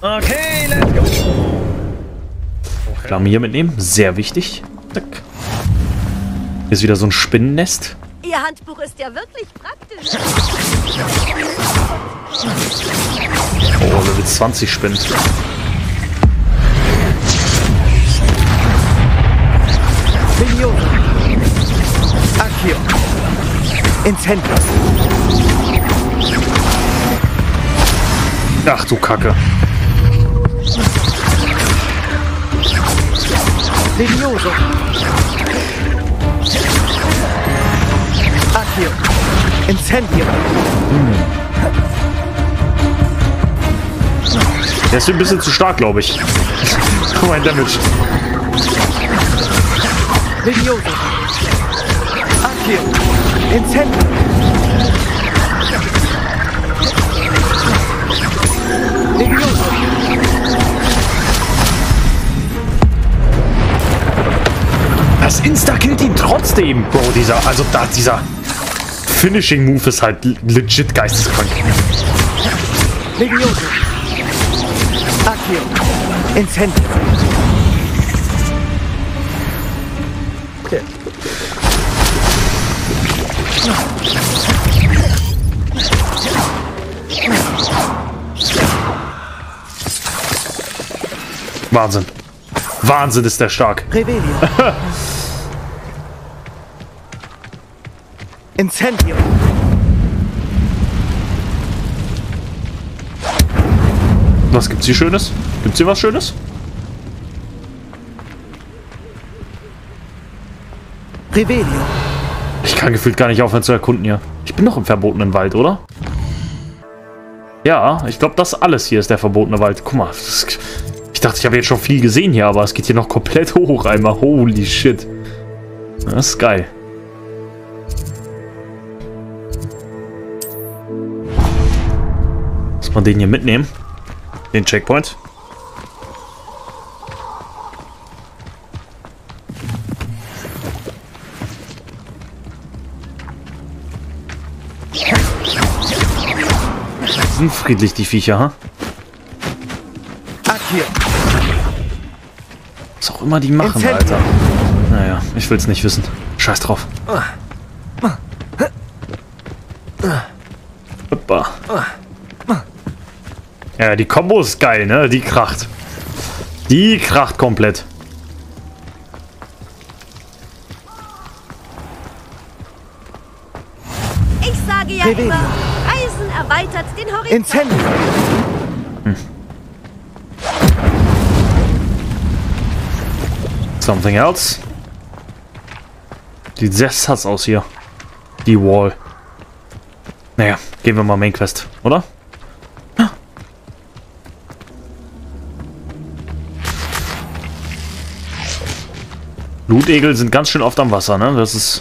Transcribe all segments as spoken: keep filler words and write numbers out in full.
Okay, let's go. Okay. Flammen hier mitnehmen, sehr wichtig. Zack. Hier ist wieder so ein Spinnennest. Ihr Handbuch ist ja wirklich praktisch. Oh, Level zwanzig Spinnen. Levioso. Accio. Incendio. Ach du Kacke. Levioso. Accio. Incendio. Hm. Der ist ein bisschen zu stark, glaube ich. Guck mal, Damage. Levioso. Accio. Incendio. Levioso. Das Insta-killt ihn trotzdem. Bro, dieser, also da, dieser Finishing-Move ist halt legit geisteskrank. Levioso. Accio. Incendio. Wahnsinn. Wahnsinn ist der stark. Revelio. Incendio. Was gibt's hier Schönes? Gibt's hier was Schönes? Revelio. Ich kann gefühlt gar nicht aufhören zu erkunden hier. Ich bin noch im verbotenen Wald, oder? Ja, ich glaube, das alles hier ist der verbotene Wald. Guck mal, das ist... Ich dachte, ich habe jetzt schon viel gesehen hier, aber es geht hier noch komplett hoch einmal. Holy shit. Das ist geil. Muss man den hier mitnehmen? Den Checkpoint. Sind friedlich die Viecher, ha? Huh? Was auch immer die machen, Alter. Naja, ich will's nicht wissen. Scheiß drauf. Hoppa. Ja, die Kombo ist geil, ne? Die kracht. Die kracht komplett. Ich sage ja immer, Reisen erweitert den Horizont. Hm. Something else. Sieht sehr sass aus hier. Die Wall. Naja, gehen wir mal Main Quest, oder? Ah. Blutegel sind ganz schön oft am Wasser, ne? Das ist.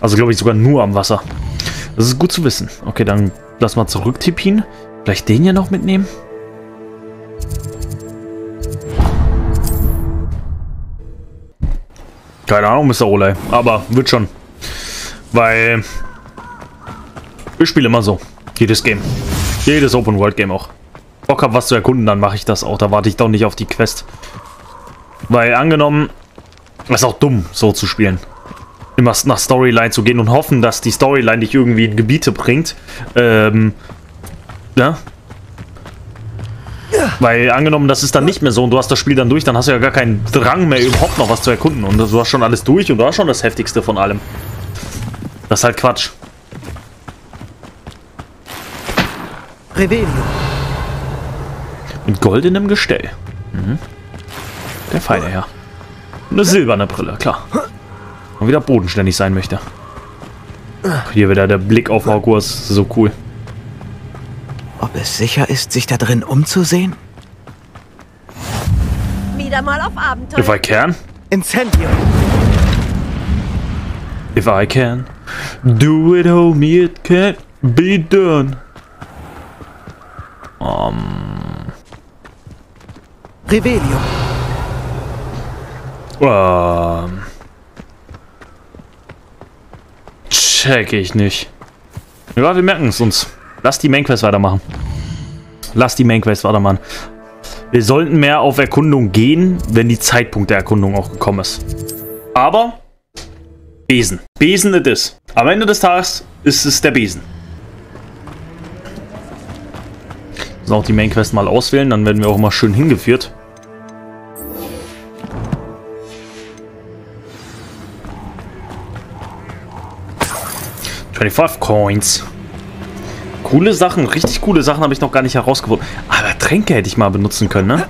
Also glaube ich sogar nur am Wasser. Das ist gut zu wissen. Okay, dann lass mal zurück tippin. Vielleicht den hier noch mitnehmen. Keine Ahnung, Mister Olay, aber wird schon. Weil ich spiele immer so. Jedes Game. Jedes Open World Game auch. Bock hab was zu erkunden, dann mache ich das auch. Da warte ich doch nicht auf die Quest. Weil angenommen, das ist auch dumm, so zu spielen. Immer nach Storyline zu gehen und hoffen, dass die Storyline dich irgendwie in Gebiete bringt. Ähm. Ja. Weil angenommen, das ist dann nicht mehr so und du hast das Spiel dann durch, dann hast du ja gar keinen Drang mehr, überhaupt noch was zu erkunden. Und du hast schon alles durch und du hast schon das Heftigste von allem. Das ist halt Quatsch. Revelio. Mit goldenem Gestell. Mhm. Der feine Herr. Und eine silberne Brille, klar. Und wieder bodenständig sein möchte. Hier wieder der Blick auf Hogwarts, so cool. Ob es sicher ist, sich da drin umzusehen? Wieder mal auf Abenteuer. If I can. Incendio. If I can. Do it, homie, it can't be done. Um. Revelio. Um. Check ich nicht. Ja, wir merken es uns. Lass die Main Quest weitermachen. Lass die Main Quest weitermachen. Wir sollten mehr auf Erkundung gehen, wenn die Zeitpunkt der Erkundung auch gekommen ist. Aber Besen. Besen it is. Am Ende des Tages ist es der Besen. So, auch die Mainquest mal auswählen, dann werden wir auch mal schön hingeführt. fünfundzwanzig Coins. Coole Sachen, richtig coole Sachen habe ich noch gar nicht herausgefunden. Aber Tränke hätte ich mal benutzen können, ne?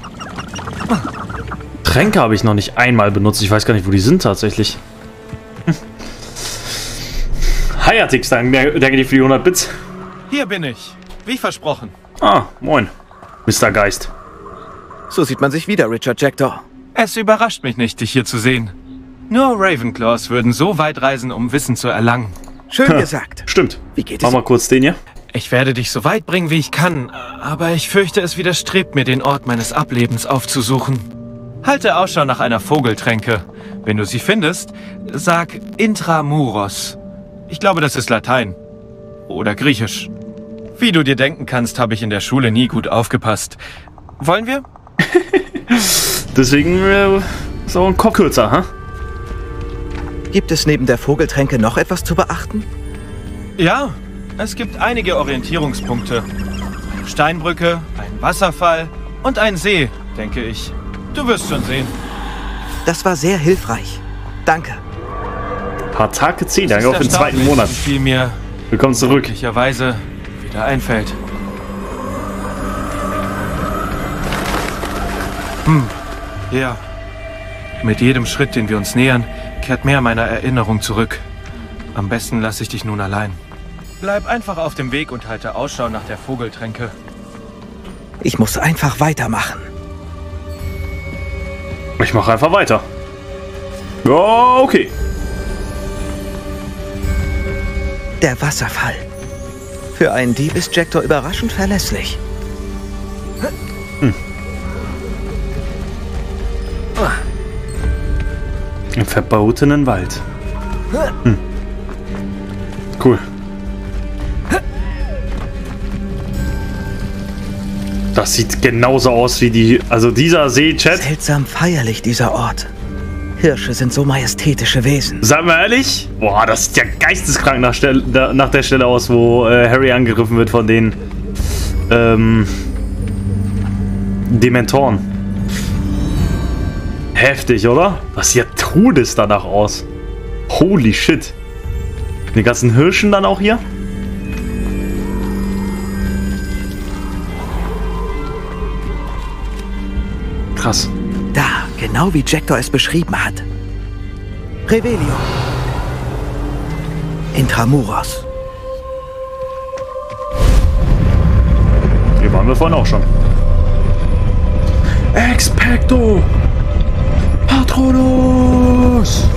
Tränke habe ich noch nicht einmal benutzt. Ich weiß gar nicht, wo die sind tatsächlich. Hi, Atix, danke dir für die hundert Bits. Hier bin ich, wie versprochen. Ah, moin, Mister Geist. So sieht man sich wieder, Richard Jackdaw. Es überrascht mich nicht, dich hier zu sehen. Nur Ravenclaws würden so weit reisen, um Wissen zu erlangen. Schön gesagt. Stimmt. Wie geht es? Mach mal kurz den hier. Ich werde dich so weit bringen, wie ich kann, aber ich fürchte, es widerstrebt mir, den Ort meines Ablebens aufzusuchen. Halte Ausschau nach einer Vogeltränke. Wenn du sie findest, sag Intramuros. Ich glaube, das ist Latein. Oder Griechisch. Wie du dir denken kannst, habe ich in der Schule nie gut aufgepasst. Wollen wir? Deswegen äh, so ein Kopf kürzer, ha? Huh? Gibt es neben der Vogeltränke noch etwas zu beachten? Ja, es gibt einige Orientierungspunkte. Steinbrücke, ein Wasserfall und ein See, denke ich. Du wirst schon sehen. Das war sehr hilfreich. Danke. Ein paar Tage ziehen, danke auf den zweiten Monat. Viel mir willkommen zurück. Möglicherweise wieder einfällt. Hm, ja. Mit jedem Schritt, den wir uns nähern, kehrt mehr meiner Erinnerung zurück. Am besten lasse ich dich nun allein. Bleib einfach auf dem Weg und halte Ausschau nach der Vogeltränke. Ich muss einfach weitermachen. Ich mache einfach weiter. Ja, okay. Der Wasserfall. Für einen Dieb ist Jackdaw überraschend verlässlich. Hm. Oh. Im verbotenen Wald. Hm. Cool. Das sieht genauso aus wie die... Also dieser See-Chat. Seltsam feierlich, dieser Ort. Hirsche sind so majestätische Wesen. Sagen wir ehrlich? Boah, das sieht ja geisteskrank nach, Stel nach der Stelle aus, wo äh, Harry angegriffen wird von den... Ähm... Dementoren. Heftig, oder? Was sieht ja Todes danach aus. Holy shit. Die ganzen Hirschen dann auch hier? Krass. Da, genau wie Jackdaw es beschrieben hat. Revelio. Intramuros. Hier waren wir vorhin auch schon. Expecto! Patronus!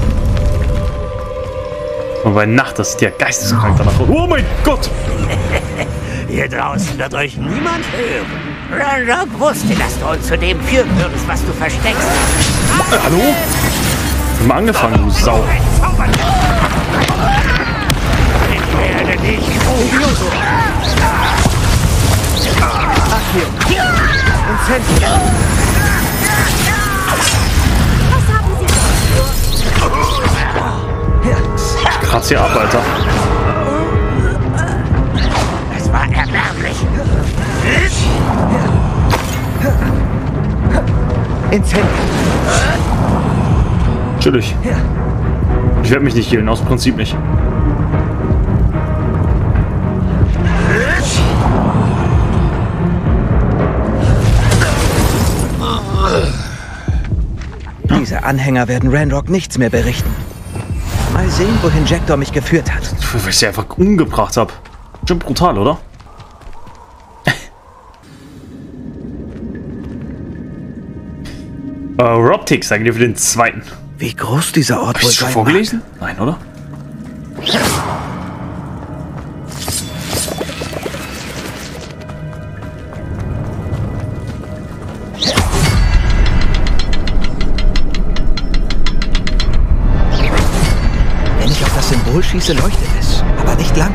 Und bei Nacht, das ist der geisteskrank danach. Oh mein Gott! Hier draußen wird euch niemand hören. Ranrok wusste, dass du uns zu dem führen würdest, was du versteckst. Äh, hallo? Wir haben angefangen, du Sau. Ich werde dich. Accio. Incendio. Ich kratze hier ab, Alter. Es war erbärmlich. Incendio. Natürlich. Ich werde mich nicht healen, aus Prinzip nicht. Diese Anhänger werden Ranrok nichts mehr berichten. Mal sehen, wohin Jackdaw mich geführt hat. Weil ich sie einfach umgebracht habe. Schon brutal, oder? äh, Robtix, danke dir für den zweiten. Wie groß dieser Ort wohl sein mag. Hast du schon vorgelesen? Nein, oder? Schieße leuchtet es, aber nicht lang.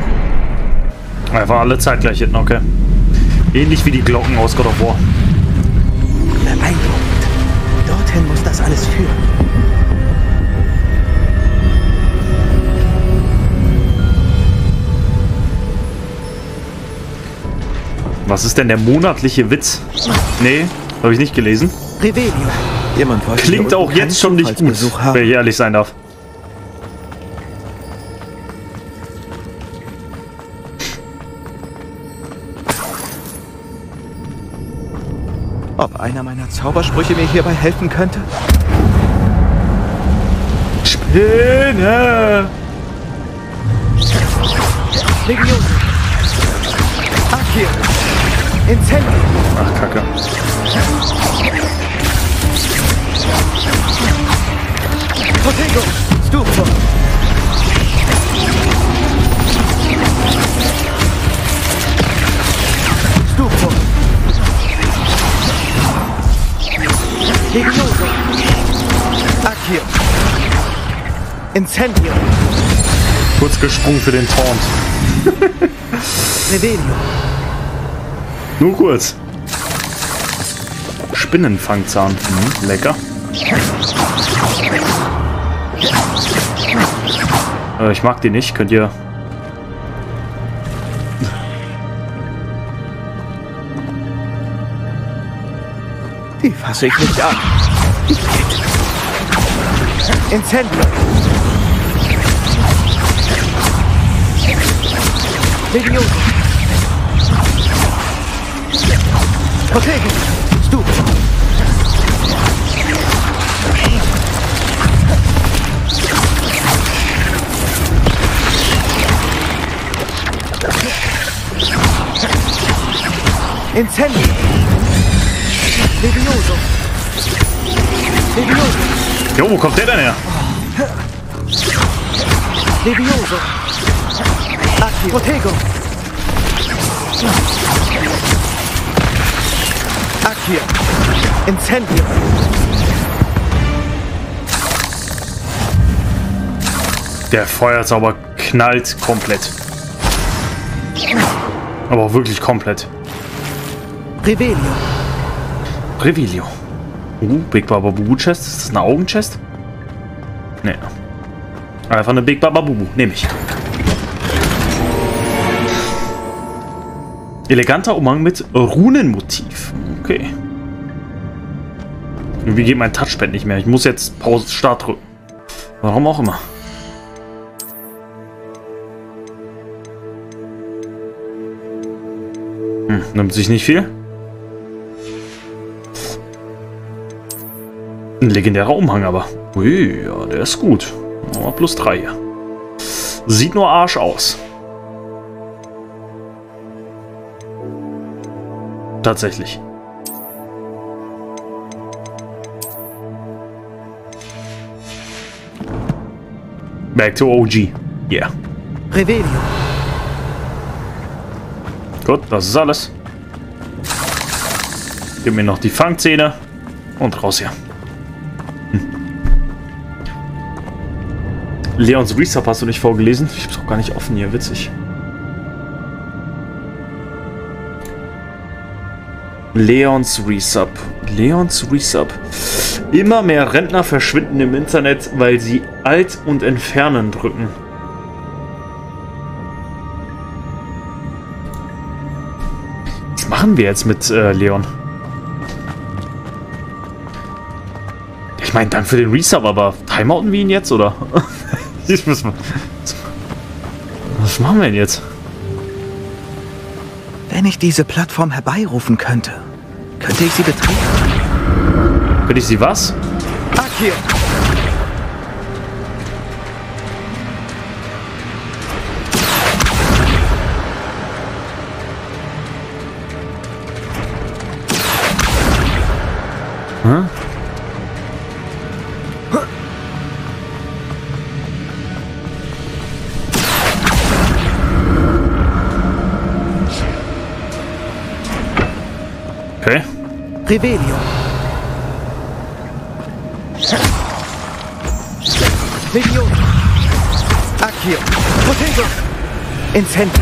Er war alle zeitgleich hinten, okay. Ähnlich wie die Glocken aus God of War. Was ist denn der monatliche Witz? Nee, habe ich nicht gelesen. Revelio. Jemand weiß, klingt auch jetzt schon nicht gut, wenn ich ehrlich sein darf. Ob einer meiner Zaubersprüche mir hierbei helfen könnte? Spinne! Levioso! Accio! Incendio! Ach, Kacke. Protego! Stupor! Stupor! Levioso! Accio! Incendio! Kurz gesprungen für den Taunt. Revelio. Nur kurz. Spinnenfangzahn. Mhm, lecker. Äh, ich mag die nicht. Könnt ihr... Die fasse ich nicht an. Incendio. Levioso. Protego. Stupor. Incendio. Levioso. Levioso. Jo, wo kommt der denn her? Levioso. Protego. Accio. Incendio. Der Feuerzauber knallt komplett. Aber auch wirklich komplett. Revelio. Revelio. Uh, Big Baba Bubu Chest. Ist das eine Augenchest? Nee. Einfach eine Big Baba Bubu. Nehme ich. Eleganter Umhang mit Runenmotiv. Okay. Irgendwie geht mein Touchpad nicht mehr. Ich muss jetzt Pause Start drücken. Warum auch immer. Hm, nimmt sich nicht viel. Ein legendärer Umhang aber. Ui, ja, der ist gut. Aber plus drei hier. Sieht nur Arsch aus. Tatsächlich. Back to O G. Yeah. Revelio. Gut, das ist alles. Gib mir noch die Fangzähne und raus hier. Hm. Leons Resub hast du nicht vorgelesen? Ich hab's auch gar nicht offen hier, witzig. Leons Resub. Leons Resub. Immer mehr Rentner verschwinden im Internet, weil sie Alt und Entfernen drücken. Was machen wir jetzt mit äh, Leon? Ich meine, danke für den Resub, aber timeouten wir ihn jetzt, oder? Was machen wir denn jetzt? Wenn ich diese Plattform herbeirufen könnte, könnte ich sie betreten. Könnte ich sie was? Accio. Hm? Okay. Revelio. Levioso. Accio. Protego. Incendio.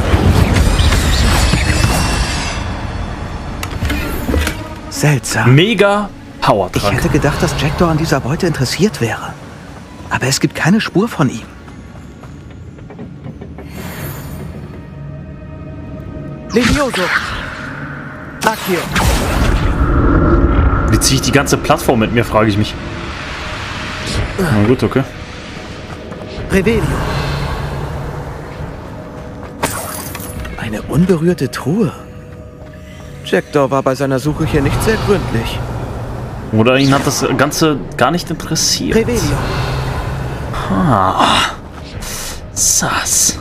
Seltsam. Mega Powertrank. Ich hätte gedacht, dass Jackdaw an dieser Beute interessiert wäre. Aber es gibt keine Spur von ihm. Levioso. Accio. Wie ziehe ich die ganze Plattform mit mir, frage ich mich. Na gut, okay. Revelio. Eine unberührte Truhe. Jackdaw war bei seiner Suche hier nicht sehr gründlich. Oder ihn hat das Ganze gar nicht interessiert. Revelio. Ah. Sass.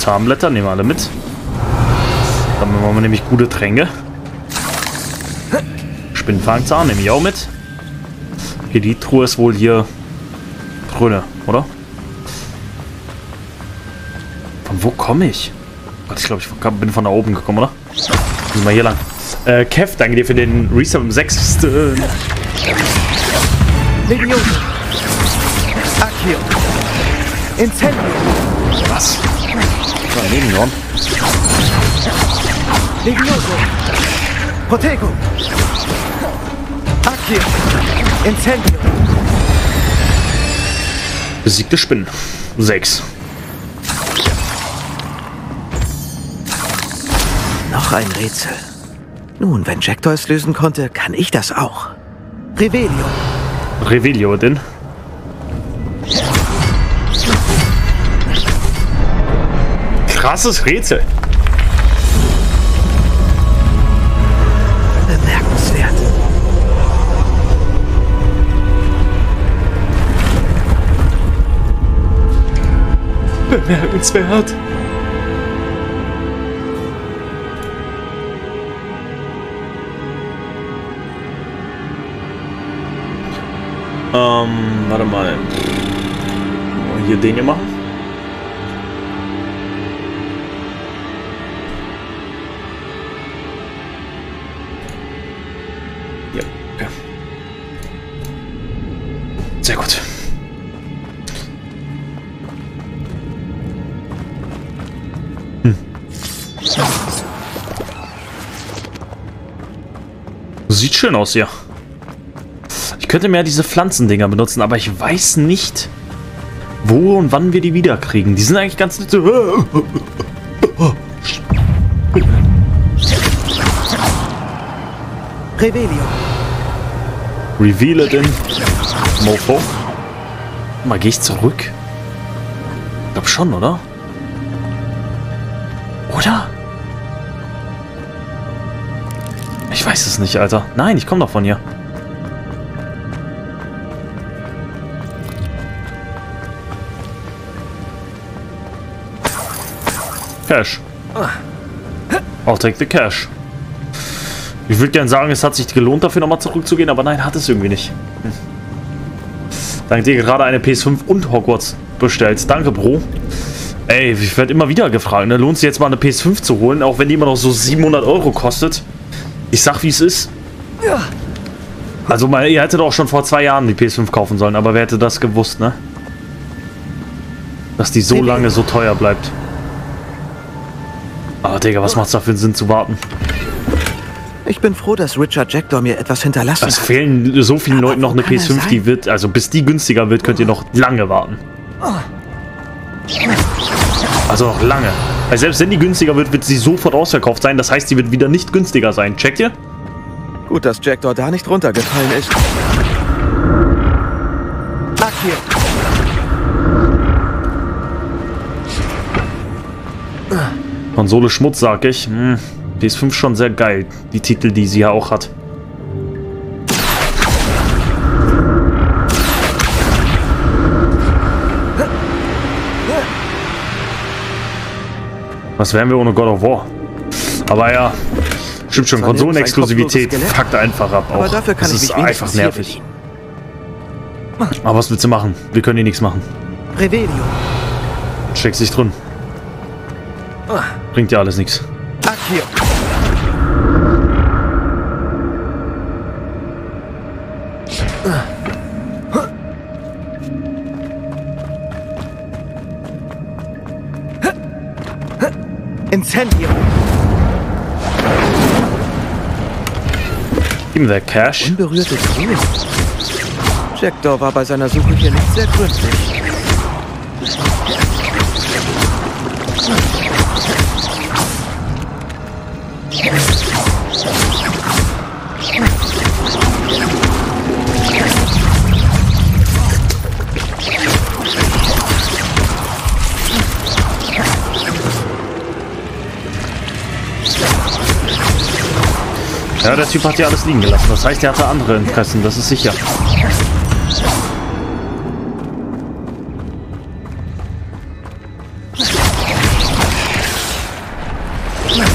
Tarnblätter nehmen wir alle mit. Dann machen wir nämlich gute Tränke. Spinnenfangzahn nehme ich auch mit. Hier, die Truhe ist wohl hier grüne, oder? Von wo komme ich? Gott, ich glaube, ich bin von da oben gekommen, oder? Gehen wir hier lang. Äh, Kev, danke dir für den Reset am sechsten Levioso. Accio. Incendio. Was? Daneben genommen. Levioso. Protego. Accio. Incendio. Besiegte Spinnen. sechs. Noch ein Rätsel. Nun, wenn Jackdaw es lösen konnte, kann ich das auch. Revelio. Revelio denn? Krasses Rätsel. Bemerkenswert. Bemerkenswert. Ähm, warte mal. Hier den hier machen. Ja, okay. Sehr gut. Hm. Sieht schön aus, ja. Ich könnte mehr diese Pflanzendinger benutzen, aber ich weiß nicht, wo und wann wir die wiederkriegen. Die sind eigentlich ganz nett. Revelio. Reveal den Mofo. Mal, gehe ich zurück? Ich glaube schon, oder? Oder? Ich weiß es nicht, Alter. Nein, ich komme doch von hier. Cash. I'll take the cash. Ich würde gerne sagen, es hat sich gelohnt, dafür nochmal zurückzugehen, aber nein, hat es irgendwie nicht. Hm. Dank dir gerade eine P S fünf und Hogwarts bestellt. Danke, Bro. Ey, ich werde immer wieder gefragt, ne? Lohnt sich jetzt mal eine P S fünf zu holen, auch wenn die immer noch so siebenhundert Euro kostet? Ich sag, wie es ist. Also, mal, ihr hättet auch schon vor zwei Jahren die P S fünf kaufen sollen, aber wer hätte das gewusst, ne? Dass die so lange so teuer bleibt. Aber, Digga, was macht's da für einen Sinn zu warten? Ich bin froh, dass Richard Jackdaw mir etwas hinterlassen hat. Es fehlen so vielen Leuten noch eine P S fünf, die wird, also bis die günstiger wird, könnt ihr noch lange warten. Also noch lange. Weil selbst wenn die günstiger wird, wird sie sofort ausverkauft sein. Das heißt, sie wird wieder nicht günstiger sein. Checkt ihr? Gut, dass Jackdaw da nicht runtergefallen ist. Ach hier. Konsole Schmutz, sag ich. Hm. P S fünf schon sehr geil, die Titel, die sie ja auch hat. Was wären wir ohne God of War? Aber ja, stimmt schon, Konsolenexklusivität fuckt einfach ab auch. Das ist einfach nervig. Aber was willst du machen? Wir können hier nichts machen. Steckst dich drin. Bringt ja alles nichts. Accio. Incendio. Gib mir der Cash. Unberührte Truhe. Jackdaw war bei seiner Suche hier nicht sehr gründlich. Ja, der Typ hat ja alles liegen gelassen. Das heißt, er hatte andere Interessen, das ist sicher.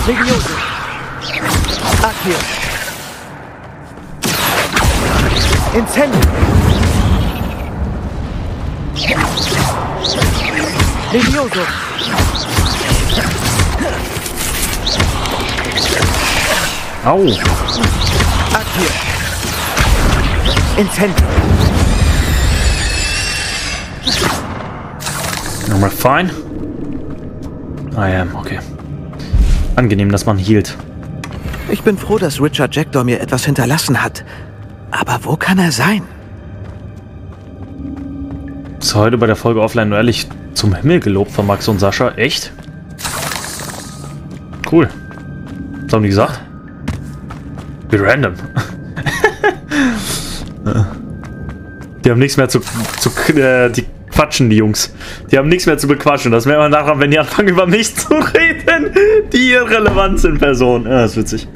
Levioso. Accio. Incendio. Levioso. Au. Accio. Incendio. Am I fine? I am, okay. Angenehm, dass man hielt. Ich bin froh, dass Richard Jackdaw mir etwas hinterlassen hat. Aber wo kann er sein? Ist heute bei der Folge offline nur ehrlich zum Himmel gelobt von Max und Sascha. Echt? Cool. Was haben die gesagt? Wie random. Die haben nichts mehr zu... zu äh, die quatschen, die Jungs. Die haben nichts mehr zu bequatschen. Das merkt man nachher, wenn die anfangen, über mich zu reden. Die irrelevant sind Personen. Ja, das ist witzig.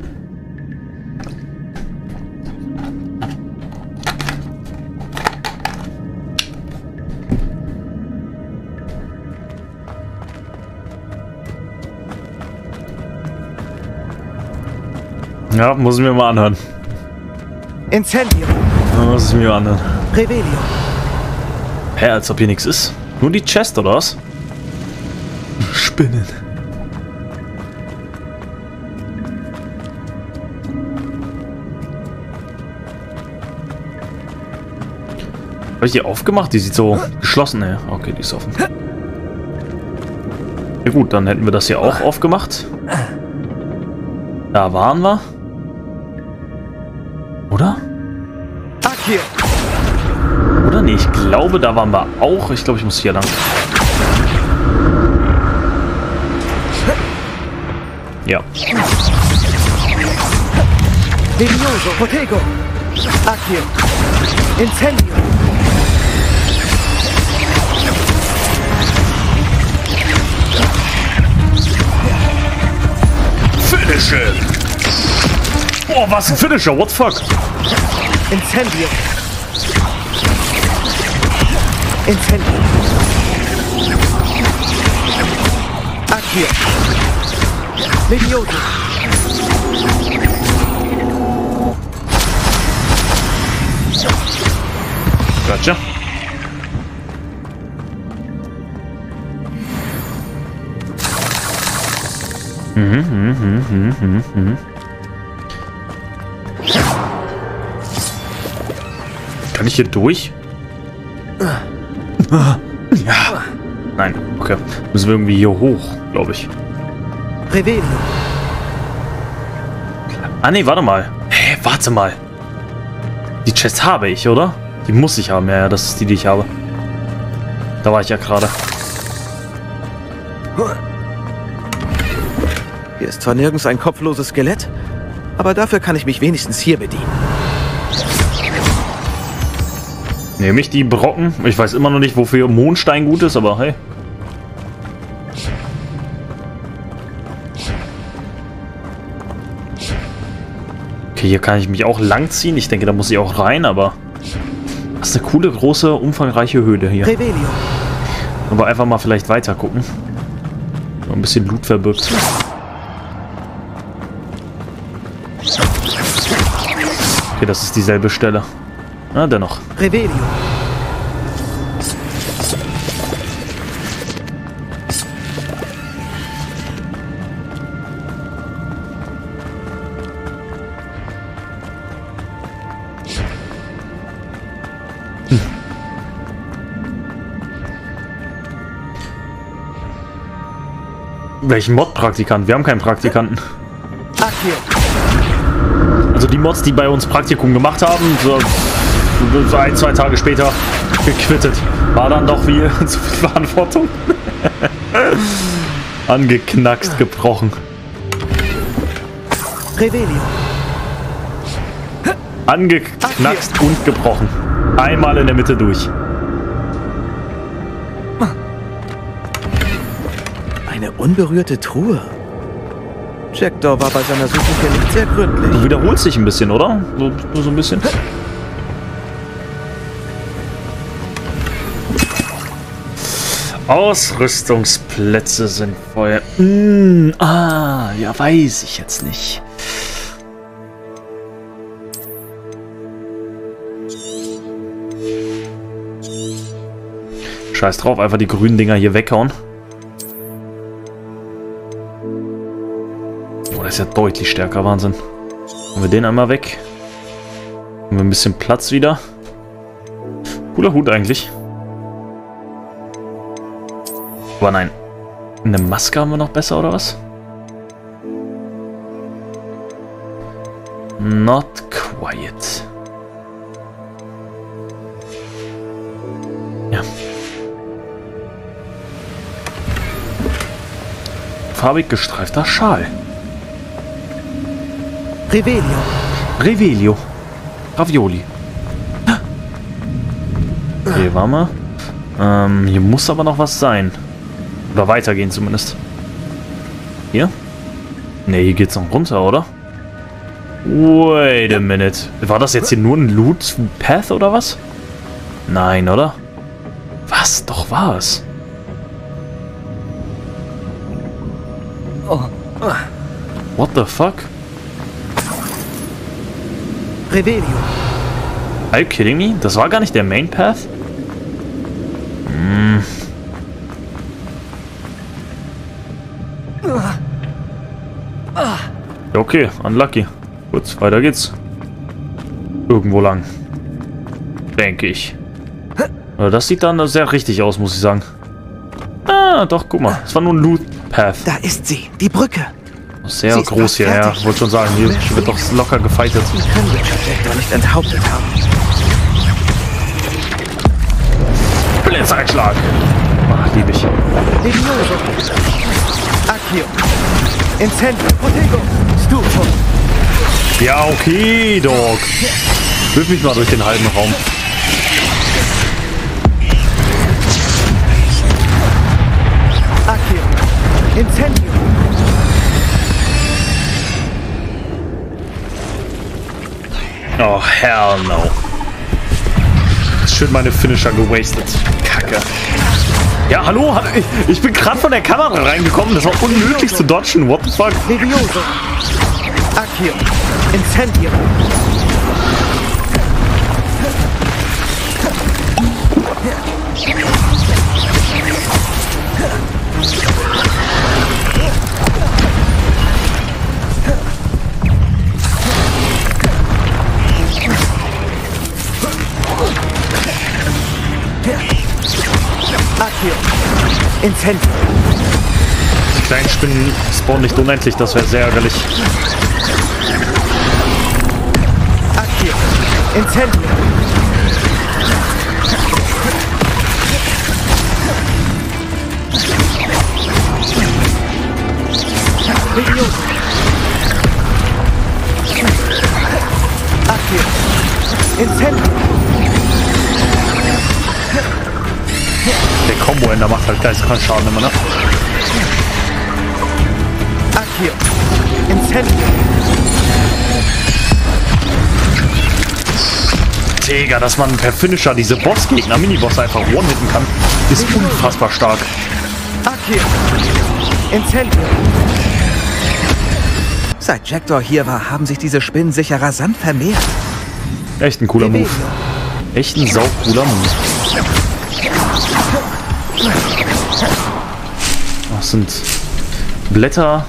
Ja, muss ich mir mal anhören. Incendio. Ja, muss ich mir mal anhören. Revelio. Hä, hey, als ob hier nichts ist. Nur die Chest, oder was? Spinnen. Habe ich die aufgemacht? Die sieht so geschlossen, ey. Okay, die ist offen. Ja gut, dann hätten wir das hier auch aufgemacht. Da waren wir. Oder? Ach, hier. Oder nee, ich glaube, da waren wir auch. Ich glaube, ich muss hier lang. Ja. Levioso, Protego. Accio. Incendio. Finish it. Boah, was ein Finisher, what the fuck? Incendio. Incendio. Accio. Levioso. Gotcha. Mhm, mhm, mhm, mhm, mhm. Kann ich hier durch? Ja. Nein, okay. Müssen wir irgendwie hier hoch, glaube ich. Revelio. Ah, nee, warte mal. Hä, hey, warte mal. Die Chest habe ich, oder? Die muss ich haben. Ja, ja, das ist die, die ich habe. Da war ich ja gerade. Hier ist zwar nirgends ein kopfloses Skelett, aber dafür kann ich mich wenigstens hier bedienen. Nehme ich die Brocken. Ich weiß immer noch nicht, wofür Mondstein gut ist, aber hey. Okay, hier kann ich mich auch langziehen. Ich denke, da muss ich auch rein, aber... Das ist eine coole, große, umfangreiche Höhle hier. Revelio. Aber einfach mal vielleicht weiter gucken. Ein bisschen Loot verbirgt. Okay, das ist dieselbe Stelle. Na, dennoch. Revelio. Hm. Welchen Mod-Praktikanten? Wir haben keinen Praktikanten. Also die Mods, die bei uns Praktikum gemacht haben, so ein, zwei Tage später gequittet. War dann doch wie zu viel Verantwortung. Angeknackst, gebrochen. Revelio. Angeknackst und gebrochen. Einmal in der Mitte durch. Eine unberührte Truhe. Jackdaw war bei seiner Suche hier nicht sehr gründlich. Du wiederholst dich ein bisschen, oder? Nur so, so ein bisschen. Ausrüstungsplätze sind voll. Mm, ah, ja, weiß ich jetzt nicht. Scheiß drauf, einfach die grünen Dinger hier weghauen. Oh, das ist ja deutlich stärker, Wahnsinn. Machen wir den einmal weg. Haben wir ein bisschen Platz wieder. Cooler Hut eigentlich. Aber nein. Eine Maske haben wir noch besser, oder was? Not quiet. Ja. Farbig gestreifter Schal. Revelio. Revelio. Ravioli. Okay, warte mal. Ähm, hier muss aber noch was sein. Oder weitergehen zumindest. Hier? Ne, hier geht's noch runter, oder? Wait a minute. War das jetzt hier nur ein Loot-Path oder was? Nein, oder? Was? Doch war es. What the fuck? Revelio. Are you kidding me? Das war gar nicht der Main-Path? Hm. Okay, unlucky. Gut, weiter geht's. Irgendwo lang. Denke ich. Das sieht dann sehr richtig aus, muss ich sagen. Ah, doch, guck mal. Es war nur ein Loot-Path. Da ist sie, die Brücke. Sehr sie groß hier, fertig. Ja. Wollte schon sagen, hier wird doch locker gefeitet. Ich kann den Jackdaw nicht enthauptet haben. Blitzeinschlag. Ach, lieb ich. Levioso. Accio. Incendio. Protego. Stupor. Ja, okay, Dog. Wirf mich mal durch den halben Raum. Accio. Incendio. Oh, hell no. Schön meine Finisher gewastet. Kacke. Ja, hallo? Ich, ich bin gerade von der Kamera reingekommen. Das war unmöglich zu dodgen. What the fuck? Levioso. Accio. Incendio. Incendio. Die kleinen Spinnen spawnen nicht unendlich, das wäre sehr ärgerlich. Accio. Incendio. Levioso. Accio. Incendio. Der Combo-Ender macht halt gleich keinen Schaden immer, ne? Accio. Incendio. Digga, dass man per Finisher diese Bossgegner, Miniboss einfach one-hitten kann, ist unfassbar stark. Accio. Incendio. Seit Jackdaw hier war, haben sich diese Spinnen sicher rasant vermehrt. Echt ein cooler Move. Echt ein saucooler Move. Das sind Blätter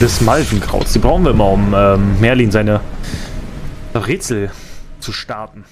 des Malvenkrauts. Die brauchen wir immer, um ähm, Merlin seine Rätsel zu starten.